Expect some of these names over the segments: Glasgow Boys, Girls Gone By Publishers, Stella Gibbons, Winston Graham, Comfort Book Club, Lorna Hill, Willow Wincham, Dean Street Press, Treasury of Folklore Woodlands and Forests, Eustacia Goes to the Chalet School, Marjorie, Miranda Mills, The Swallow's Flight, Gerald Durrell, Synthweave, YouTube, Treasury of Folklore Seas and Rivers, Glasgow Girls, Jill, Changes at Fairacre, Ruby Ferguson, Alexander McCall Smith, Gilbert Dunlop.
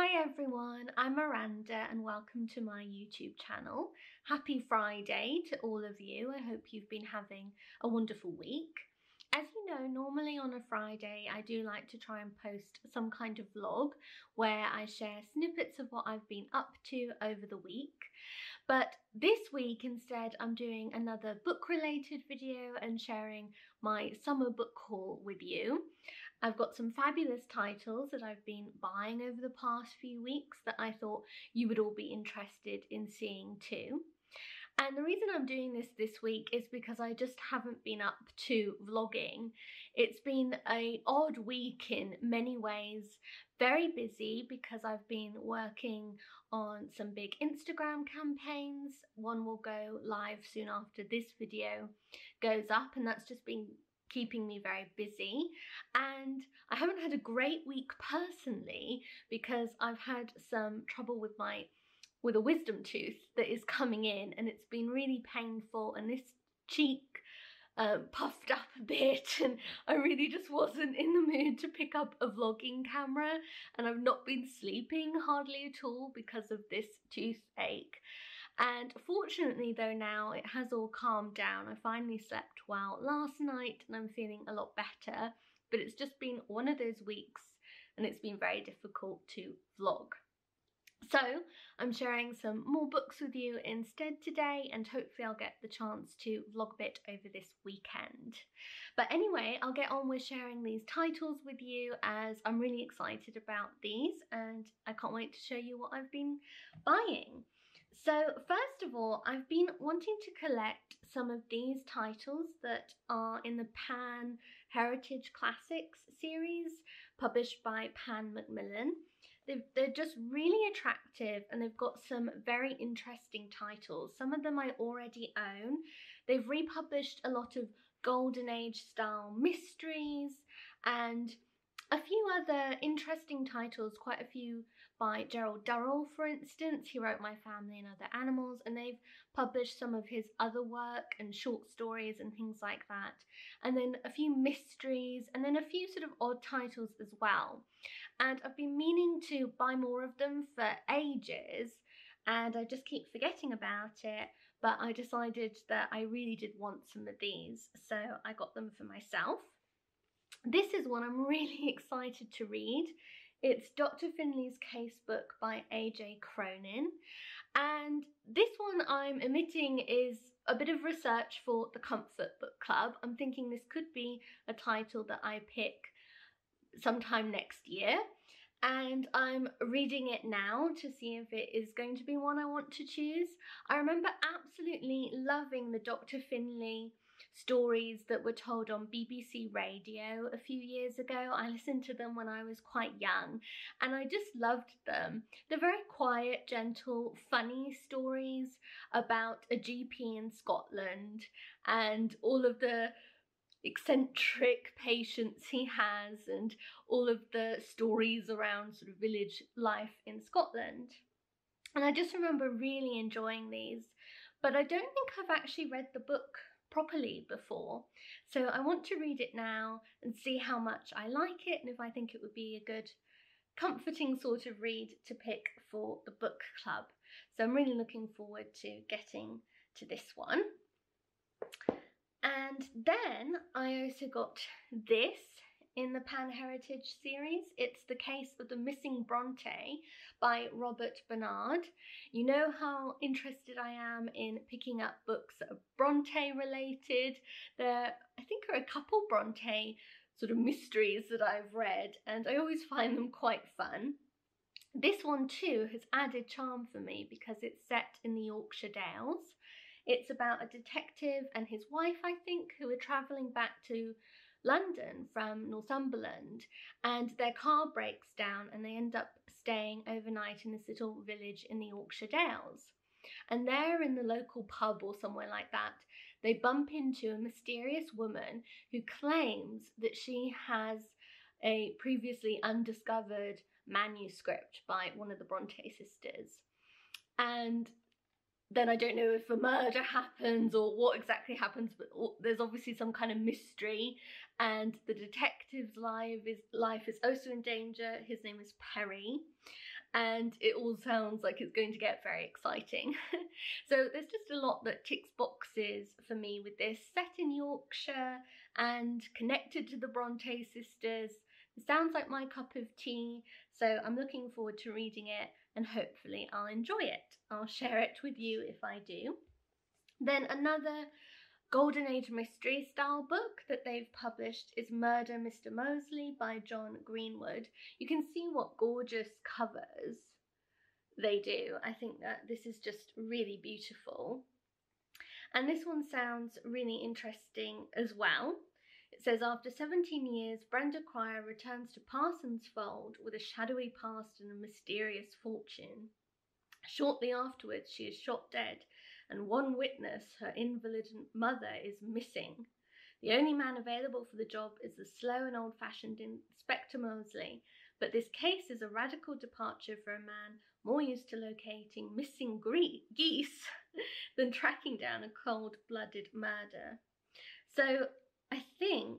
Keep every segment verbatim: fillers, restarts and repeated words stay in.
Hi everyone, I'm Miranda and welcome to my YouTube channel. Happy Friday to all of you. I hope you've been having a wonderful week. As you know, normally on a Friday I do like to try and post some kind of vlog where I share snippets of what I've been up to over the week. But this week instead I'm doing another book related video and sharing my summer book haul with you. I've got some fabulous titles that I've been buying over the past few weeks that I thought you would all be interested in seeing too. And the reason I'm doing this this week is because I just haven't been up to vlogging. It's been an odd week in many ways. Very busy because I've been working on some big Instagram campaigns. One will go live soon after this video goes up, and that's just been keeping me very busy. And I haven't had a great week personally because I've had some trouble with my with a wisdom tooth that is coming in, and it's been really painful, and this cheek uh, puffed up a bit, and I really just wasn't in the mood to pick up a vlogging camera, and I've not been sleeping hardly at all because of this toothache. And fortunately though, now it has all calmed down. I finally slept well last night and I'm feeling a lot better, but it's just been one of those weeks and it's been very difficult to vlog. So I'm sharing some more books with you instead today, and hopefully I'll get the chance to vlog a bit over this weekend. But anyway, I'll get on with sharing these titles with you as I'm really excited about these and I can't wait to show you what I've been buying. So first of all, I've been wanting to collect some of these titles that are in the Pan Heritage Classics series published by Pan Macmillan. They've, they're just really attractive and they've got some very interesting titles. Some of them I already own. They've republished a lot of Golden Age style mysteries and a few other interesting titles, quite a few by Gerald Durrell, for instance. He wrote My Family and Other Animals, and they've published some of his other work and short stories and things like that. And then a few mysteries, and then a few sort of odd titles as well. And I've been meaning to buy more of them for ages, and I just keep forgetting about it, but I decided that I really did want some of these, so I got them for myself. This is one I'm really excited to read. It's Doctor Finlay's Casebook by A J Cronin. And this one I'm omitting is a bit of research for the Comfort Book Club. I'm thinking this could be a title that I pick sometime next year. And I'm reading it now to see if it is going to be one I want to choose. I remember absolutely loving the Doctor Finlay stories that were told on B B C Radio a few years ago. I listened to them when I was quite young and I just loved them. They're very quiet, gentle, funny stories about a G P in Scotland and all of the eccentric patients he has and all of the stories around sort of village life in Scotland. And I just remember really enjoying these, but I don't think I've actually read the book properly before, so I want to read it now and see how much I like it and if I think it would be a good comforting sort of read to pick for the book club. So I'm really looking forward to getting to this one. And then I also got this in the Pan Heritage series. It's The Case of the Missing Brontë by Robert Barnard. You know how interested I am in picking up books that are Brontë related. There, I think, are a couple Brontë sort of mysteries that I've read, and I always find them quite fun. This one too has added charm for me because it's set in the Yorkshire Dales. It's about a detective and his wife, I think, who are travelling back to London from Northumberland, and their car breaks down and they end up staying overnight in this little village in the Yorkshire Dales. And there in the local pub or somewhere like that, they bump into a mysterious woman who claims that she has a previously undiscovered manuscript by one of the Brontë sisters. And then I don't know if a murder happens or what exactly happens, but there's obviously some kind of mystery, and the detective's life is, life is also in danger. His name is Perry, and it all sounds like it's going to get very exciting. So there's just a lot that ticks boxes for me with this. Set in Yorkshire and connected to the Brontë sisters. It sounds like my cup of tea, so I'm looking forward to reading it and hopefully I'll enjoy it. I'll share it with you if I do. Then another Golden Age mystery style book that they've published is Murder, Mister Mosley by John Greenwood. You can see what gorgeous covers they do. I think that this is just really beautiful. And this one sounds really interesting as well. It says, after seventeen years, Brenda Cryer returns to Parsons Fold with a shadowy past and a mysterious fortune. Shortly afterwards, she is shot dead, and one witness, her invalid mother, is missing. The only man available for the job is the slow and old-fashioned Inspector Mosley, but this case is a radical departure for a man more used to locating missing geese than tracking down a cold-blooded murder. So I think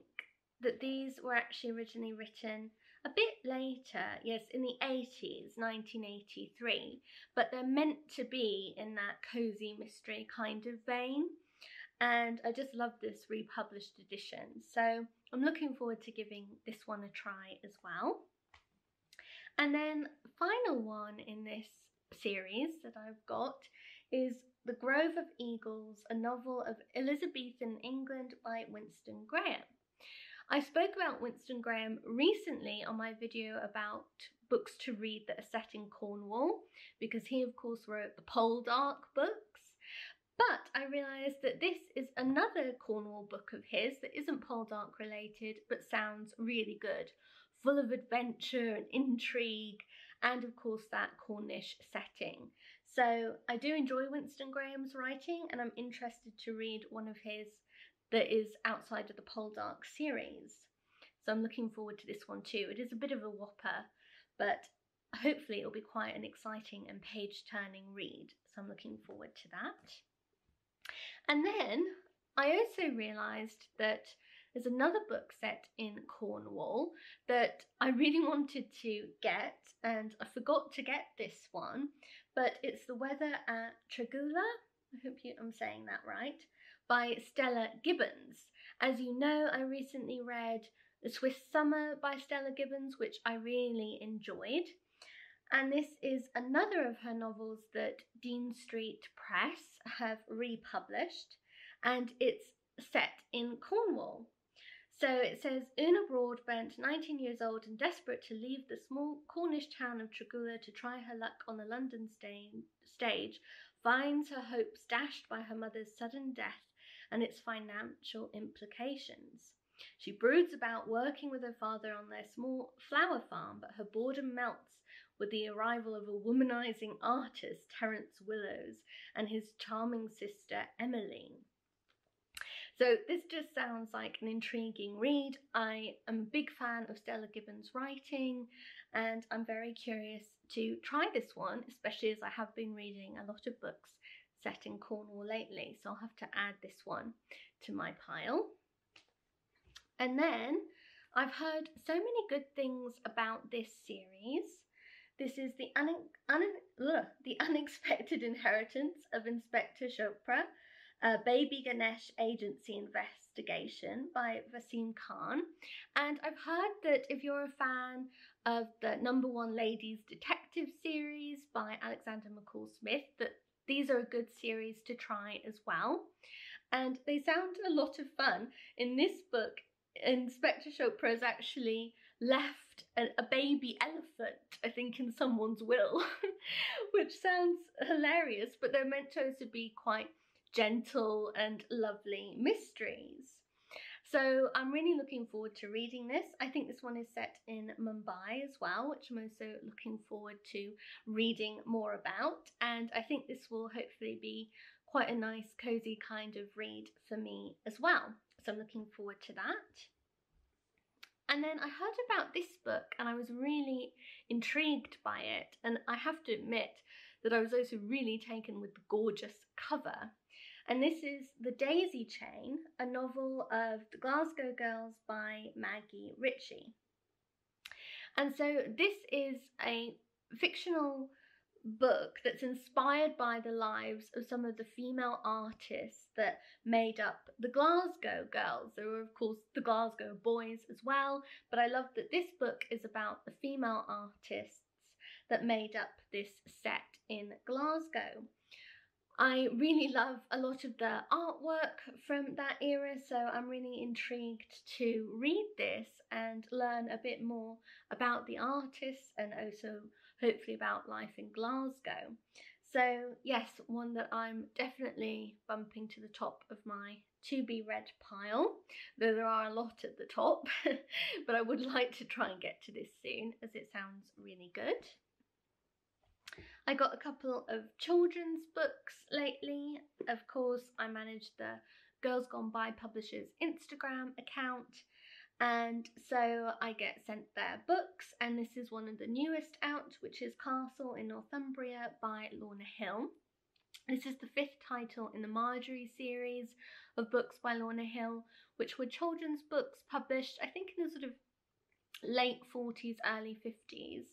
that these were actually originally written a bit later, yes, in the eighties, nineteen eighty-three, but they're meant to be in that cozy mystery kind of vein, and I just love this republished edition, so I'm looking forward to giving this one a try as well. And then the final one in this series that I've got is The Grove of Eagles, a novel of Elizabethan England by Winston Graham. I spoke about Winston Graham recently on my video about books to read that are set in Cornwall, because he of course wrote the Poldark books, but I realised that this is another Cornwall book of his that isn't Poldark related but sounds really good, full of adventure and intrigue and of course that Cornish setting. So I do enjoy Winston Graham's writing and I'm interested to read one of his that is outside of the Poldark series. So I'm looking forward to this one too. It is a bit of a whopper, but hopefully it'll be quite an exciting and page-turning read. So I'm looking forward to that. And then I also realised that there's another book set in Cornwall that I really wanted to get, and I forgot to get this one, but it's The Weather at Tregulla. I hope you, I'm saying that right, by Stella Gibbons. As you know, I recently read The Swiss Summer by Stella Gibbons, which I really enjoyed. And this is another of her novels that Dean Street Press have republished, and it's set in Cornwall. So it says, Una Broadbent, nineteen years old and desperate to leave the small Cornish town of Tregulla to try her luck on the London stage, finds her hopes dashed by her mother's sudden death and its financial implications. She broods about working with her father on their small flower farm, but her boredom melts with the arrival of a womanizing artist, Terence Willows, and his charming sister, Emmeline. So this just sounds like an intriguing read. I am a big fan of Stella Gibbons' writing and I'm very curious to try this one, especially as I have been reading a lot of books set in Cornwall lately, so I'll have to add this one to my pile. And then I've heard so many good things about this series. This is the, un un ugh, the Unexpected Inheritance of Inspector Chopra, Uh, Baby Ganesh Agency Investigation by Vaseem Khan. And I've heard that if you're a fan of the Number One Ladies Detective series by Alexander McCall Smith, that these are a good series to try as well. And they sound a lot of fun. In this book, Inspector Chopra has actually left a, a baby elephant, I think, in someone's will, which sounds hilarious, but they're meant to also be quite gentle and lovely mysteries. So I'm really looking forward to reading this. I think this one is set in Mumbai as well, which I'm also looking forward to reading more about. And I think this will hopefully be quite a nice, cozy kind of read for me as well. So I'm looking forward to that. And then I heard about this book and I was really intrigued by it. And I have to admit that I was also really taken with the gorgeous cover. And this is The Daisy Chain, a novel of the Glasgow Girls by Maggie Ritchie. And so this is a fictional book that's inspired by the lives of some of the female artists that made up the Glasgow Girls. There were of course the Glasgow Boys as well, but I love that this book is about the female artists that made up this set in Glasgow. I really love a lot of the artwork from that era, so I'm really intrigued to read this and learn a bit more about the artists and also hopefully about life in Glasgow. So yes, one that I'm definitely bumping to the top of my to be read pile, though there are a lot at the top, but I would like to try and get to this soon as it sounds really good. I got a couple of children's books lately. Of course, I manage the Girls Gone By Publishers Instagram account, and so I get sent their books, and this is one of the newest out, which is Castle in Northumbria by Lorna Hill. This is the fifth title in the Marjorie series of books by Lorna Hill, which were children's books published, I think, in the sort of late forties, early fifties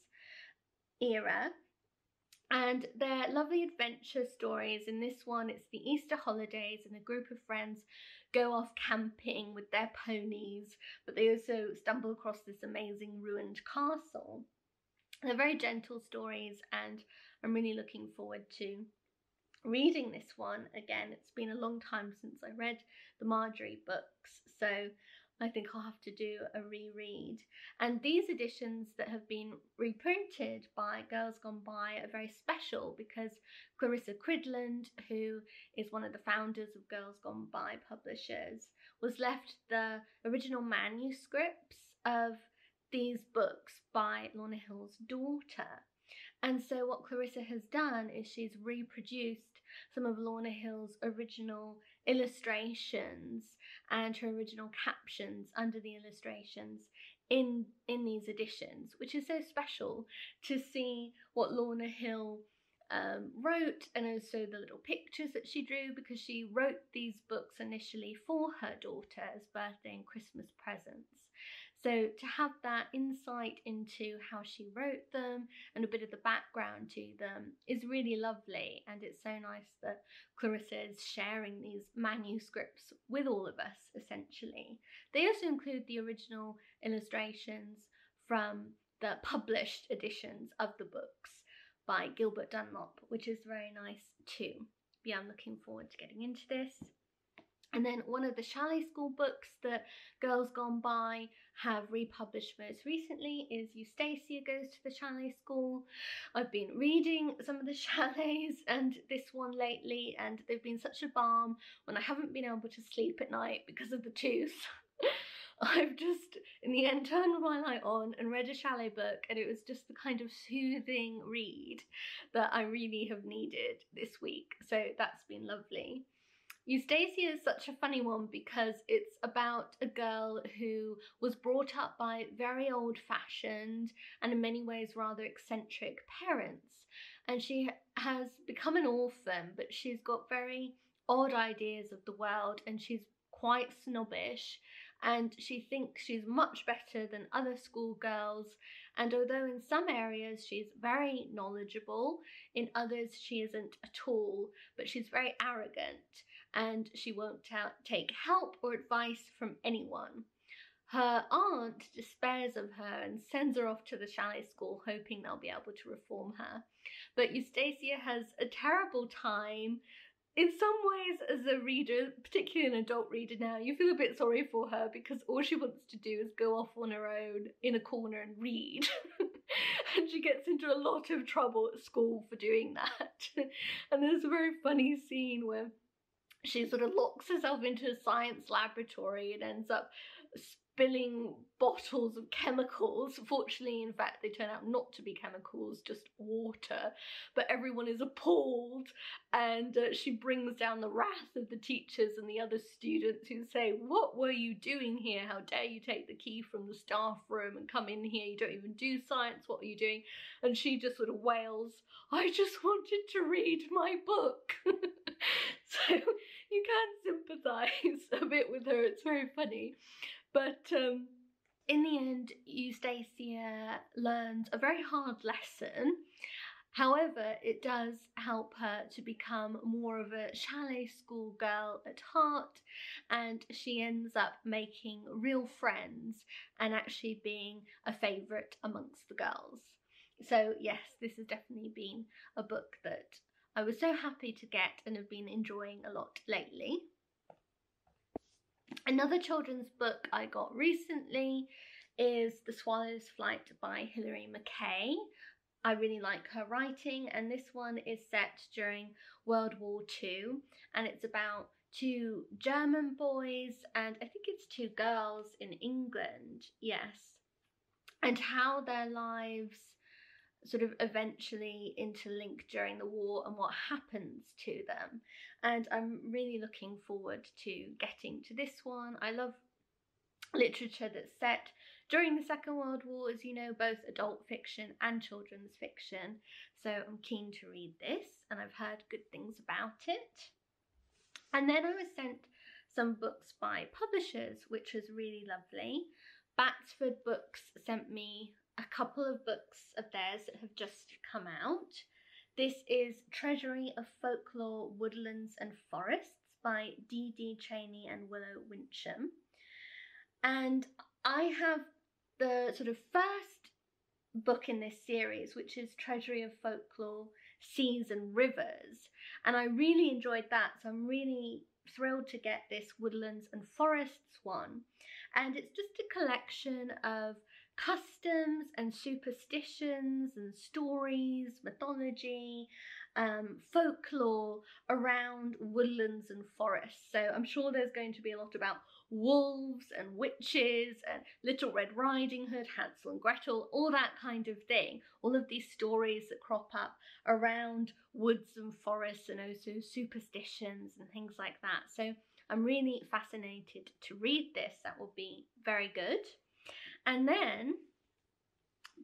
era. And they're lovely adventure stories. In this one, it's the Easter holidays and a group of friends go off camping with their ponies, but they also stumble across this amazing ruined castle. They're very gentle stories, and I'm really looking forward to reading this one again. It's been a long time since I read the Marjorie books, so I think I'll have to do a reread. And these editions that have been reprinted by Girls Gone By are very special because Clarissa Cridland, who is one of the founders of Girls Gone By Publishers, was left the original manuscripts of these books by Lorna Hill's daughter. And so what Clarissa has done is she's reproduced some of Lorna Hill's original illustrations and her original captions under the illustrations in, in these editions, which is so special to see what Lorna Hill um, wrote, and also the little pictures that she drew, because she wrote these books initially for her daughter as birthday and Christmas presents. So to have that insight into how she wrote them and a bit of the background to them is really lovely, and it's so nice that Clarissa is sharing these manuscripts with all of us, essentially. They also include the original illustrations from the published editions of the books by Gilbert Dunlop, which is very nice too. Yeah, I'm looking forward to getting into this. And then one of the Chalet School books that Girls Gone By have republished most recently is Eustacia Goes to the Chalet School. I've been reading some of the Chalets and this one lately, and they've been such a balm when I haven't been able to sleep at night because of the tooth. I've just, in the end, turned my light on and read a Chalet book, and it was just the kind of soothing read that I really have needed this week, so that's been lovely. Eustacia is such a funny one because it's about a girl who was brought up by very old-fashioned and in many ways rather eccentric parents, and she has become an orphan, but she's got very odd ideas of the world, and she's quite snobbish, and she thinks she's much better than other schoolgirls. And although in some areas she's very knowledgeable, in others she isn't at all, but she's very arrogant and she won't ta take help or advice from anyone. Her aunt despairs of her and sends her off to the Chalet School, hoping they'll be able to reform her. But Eustacia has a terrible time. In some ways, as a reader, particularly an adult reader now, you feel a bit sorry for her because all she wants to do is go off on her own in a corner and read. And she gets into a lot of trouble at school for doing that. And there's a very funny scene where she sort of locks herself into a science laboratory and ends up spilling bottles of chemicals. Fortunately, in fact, they turn out not to be chemicals, just water, but everyone is appalled, and uh, she brings down the wrath of the teachers and the other students who say, "What were you doing here? How dare you take the key from the staff room and come in here? You don't even do science. What are you doing?" And she just sort of wails, "I just wanted to read my book." So you can sympathize a bit with her. It's very funny. But um, in the end, Eustacia learns a very hard lesson. However, it does help her to become more of a Chalet School girl at heart, and she ends up making real friends and actually being a favourite amongst the girls. So yes, this has definitely been a book that I was so happy to get and have been enjoying a lot lately. Another children's book I got recently is The Swallow's Flight by Hilary McKay. I really like her writing, and this one is set during World War Two, and it's about two German boys and I think it's two girls in England, yes, and how their lives sort of eventually interlink during the war and what happens to them. And I'm really looking forward to getting to this one. I love literature that's set during the Second World War, as you know, both adult fiction and children's fiction. So I'm keen to read this, and I've heard good things about it. And then I was sent some books by publishers, which was really lovely. Batsford Books sent me a couple of books of theirs that have just come out. This is Treasury of Folklore, Woodlands and Forests by Dee Dee Cheney and Willow Wincham. And I have the sort of first book in this series, which is Treasury of Folklore, Seas and Rivers. And I really enjoyed that, so I'm really thrilled to get this Woodlands and Forests one. And it's just a collection of customs and superstitions and stories, mythology, um, folklore around woodlands and forests. So I'm sure there's going to be a lot about wolves and witches and Little Red Riding Hood, Hansel and Gretel, all that kind of thing. All of these stories that crop up around woods and forests, and also superstitions and things like that. So I'm really fascinated to read this. That will be very good. And then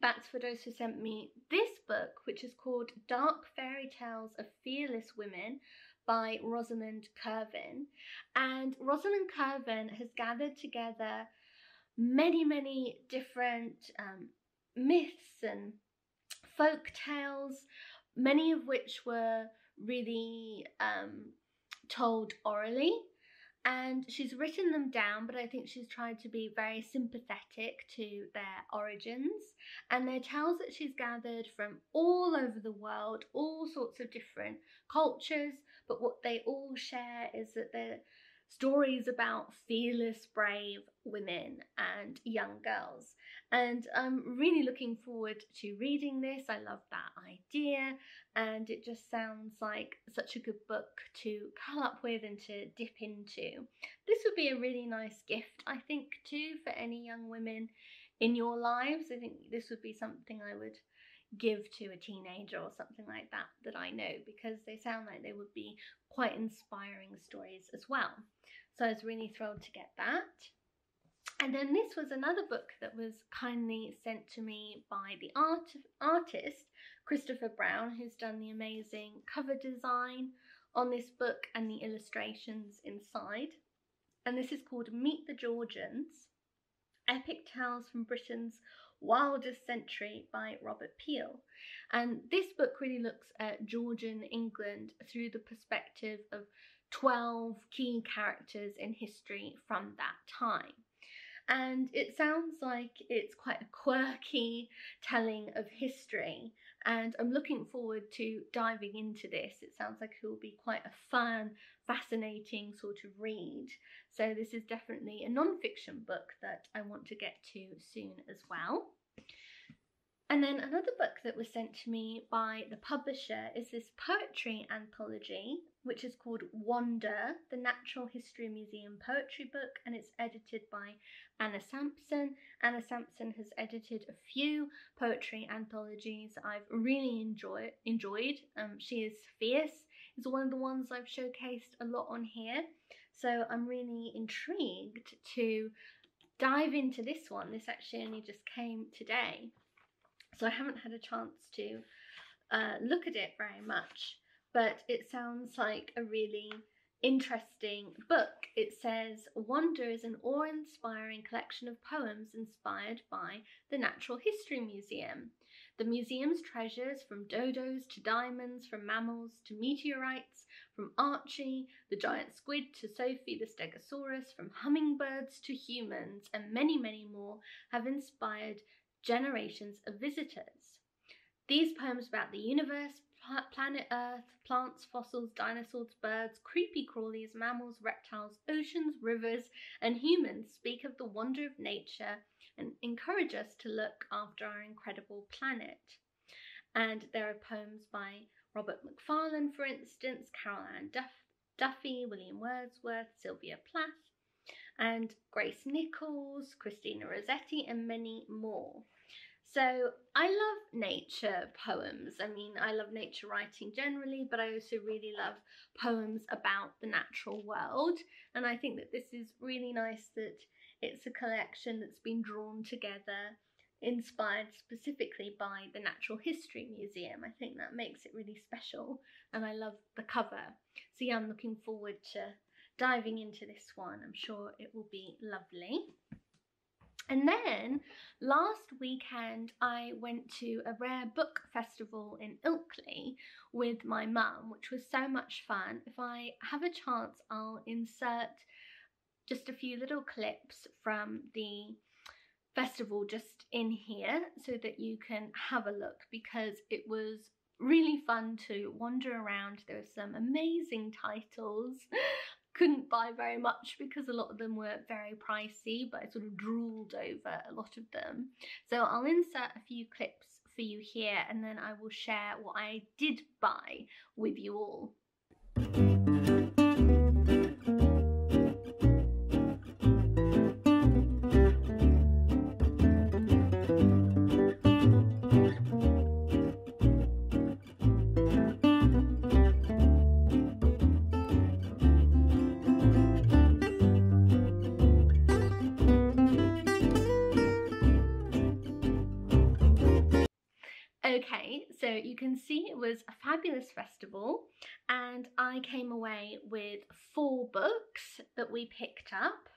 Batsford also sent me this book, which is called Dark Fairy Tales of Fearless Women by Rosamond Kirvin. And Rosamond Kirvin has gathered together many, many different um, myths and folk tales, many of which were really um, told orally. And she's written them down, but I think she's tried to be very sympathetic to their origins. And they're tales that she's gathered from all over the world, all sorts of different cultures. But what they all share is that they're stories about fearless, brave women and young girls. And I'm really looking forward to reading this. I love that idea, and it just sounds like such a good book to curl up with and to dip into. This would be a really nice gift, I think, too, for any young women in your lives. I think this would be something I would give to a teenager or something like that that I know, because they sound like they would be quite inspiring stories as well. So I was really thrilled to get that. And then this was another book that was kindly sent to me by the art artist Christopher Brown, who's done the amazing cover design on this book and the illustrations inside. And this is called Meet the Georgians, Epic Tales from Britain's Wildest Century by Robert Peel. And this book really looks at Georgian England through the perspective of twelve key characters in history from that time. And it sounds like it's quite a quirky telling of history, and I'm looking forward to diving into this. It sounds like it will be quite a fun, fascinating sort of read. So this is definitely a non-fiction book that I want to get to soon as well. And then another book that was sent to me by the publisher is this poetry anthology, which is called Wonder, the Natural History Museum Poetry Book, and it's edited by Anna Sampson. Anna Sampson has edited a few poetry anthologies I've really enjoy, enjoyed. Um, she is Fierce, is one of the ones I've showcased a lot on here. So I'm really intrigued to dive into this one. This actually only just came today, so I haven't had a chance to uh, look at it very much, but it sounds like a really interesting book. It says, Wonder is an awe-inspiring collection of poems inspired by the Natural History Museum. The museum's treasures, from dodos to diamonds, from mammals to meteorites, from Archie the giant squid to Sophie the stegosaurus, from hummingbirds to humans, and many, many more, have inspired generations of visitors. These poems about the universe, planet Earth, plants, fossils, dinosaurs, birds, creepy crawlies, mammals, reptiles, oceans, rivers, and humans speak of the wonder of nature and encourage us to look after our incredible planet. And there are poems by Robert Macfarlane, for instance, Carol Ann Duff- Duffy, William Wordsworth, Sylvia Plath, and Grace Nichols, Christina Rossetti, and many more. So I love nature poems. I mean, I love nature writing generally, but I also really love poems about the natural world. And I think that this is really nice that it's a collection that's been drawn together, inspired specifically by the Natural History Museum. I think that makes it really special, and I love the cover. So yeah, I'm looking forward to diving into this one. I'm sure it will be lovely. And then last weekend I went to a rare book festival in Ilkley with my mum, which was so much fun. If I have a chance, I'll insert just a few little clips from the festival just in here so that you can have a look, because it was really fun to wander around. There were some amazing titles. Couldn't buy very much because a lot of them were very pricey, but I sort of drooled over a lot of them. So I'll insert a few clips for you here, and then I will share what I did buy with you all. Okay, so you can see it was a fabulous festival, and I came away with four books that we picked up.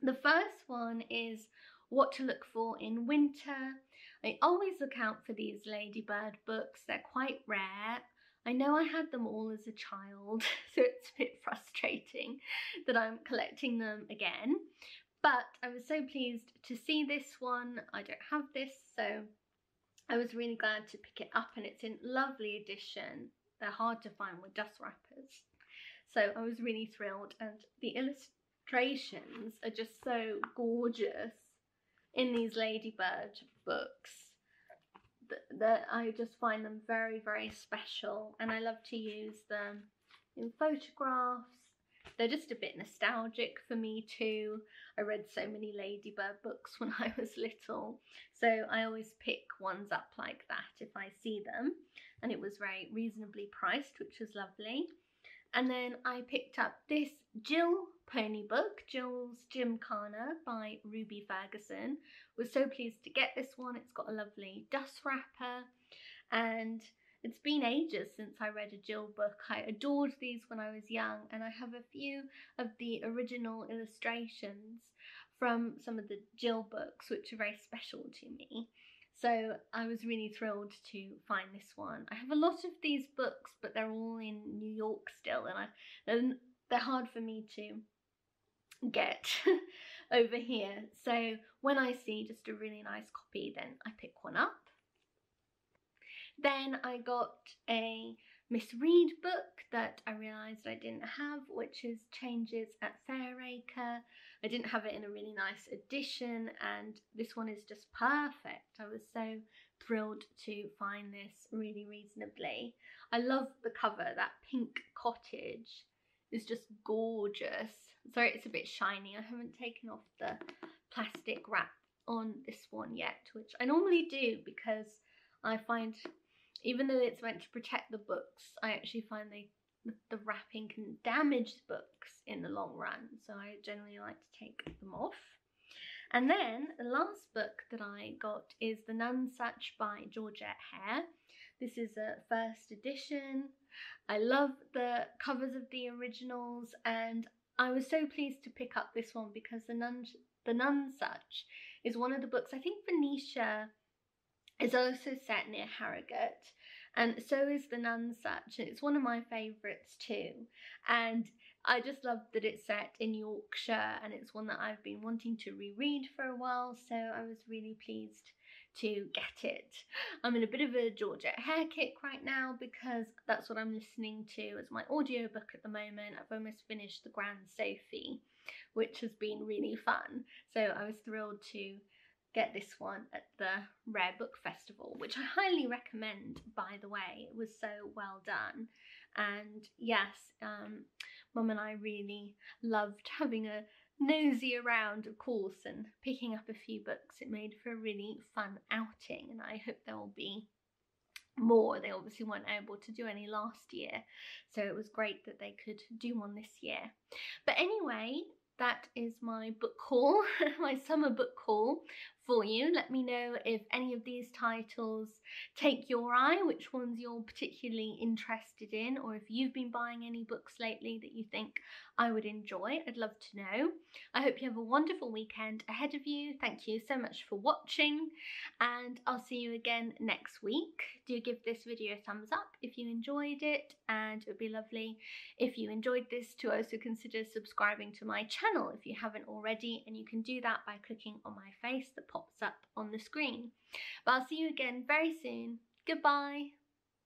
The first one is What to Look For in Winter. I always look out for these Ladybird books. They're quite rare. I know I had them all as a child, so it's a bit frustrating that I'm collecting them again. But I was so pleased to see this one. I don't have this, so I was really glad to pick it up, and it's in lovely edition. They're hard to find with dust wrappers. So I was really thrilled, and the illustrations are just so gorgeous in these Ladybird books that I just find them very, very special, and I love to use them in photographs. They're just a bit nostalgic for me too. I read so many Ladybird books when I was little, so I always pick ones up like that if I see them. And it was very reasonably priced, which was lovely. And then I picked up this Jill pony book, Jill's Gymkhana by Ruby Ferguson. Was so pleased to get this one. It's got a lovely dust wrapper, and it's been ages since I read a Jill book. I adored these when I was young, and I have a few of the original illustrations from some of the Jill books, which are very special to me. So I was really thrilled to find this one. I have a lot of these books, but they're all in New York still, and, I, and they're hard for me to get over here. So when I see just a really nice copy, then I pick one up. Then I got a misread book that I realised I didn't have, which is Changes at Fairacre. I didn't have it in a really nice edition, and this one is just perfect. I was so thrilled to find this really reasonably. I love the cover. That pink cottage is just gorgeous. Sorry, it's a bit shiny. I haven't taken off the plastic wrap on this one yet, which I normally do, because I find, even though it's meant to protect the books, I actually find they, the wrapping can damage the books in the long run, so I generally like to take them off. And then the last book that I got is The Nonesuch by Georgette Heyer. This is a first edition. I love the covers of the originals, and I was so pleased to pick up this one because The Nonesuch, The Nonesuch is one of the books. I think Venetia is also set near Harrogate, and so is The Nonesuch, and it's one of my favourites too. And I just love that it's set in Yorkshire, and it's one that I've been wanting to reread for a while, so I was really pleased to get it. I'm in a bit of a Georgette Heyer kick right now because that's what I'm listening to as my audiobook at the moment. I've almost finished The Grand Sophie, which has been really fun, so I was thrilled to get this one at the Rare Book Festival, which I highly recommend, by the way. It was so well done. And yes, um, Mum and I really loved having a nosy around, of course, and picking up a few books. It made for a really fun outing, and I hope there will be more. They obviously weren't able to do any last year, so it was great that they could do one this year. But anyway, that is my book haul, my summer book haul for you. Let me know if any of these titles take your eye, which ones you're particularly interested in, or if you've been buying any books lately that you think I would enjoy. I'd love to know. I hope you have a wonderful weekend ahead of you. Thank you so much for watching, and I'll see you again next week. Do give this video a thumbs up if you enjoyed it, and it would be lovely if you enjoyed this to also consider subscribing to my channel if you haven't already, and you can do that by clicking on my face that pops up on the screen. But I'll see you again very soon. Goodbye.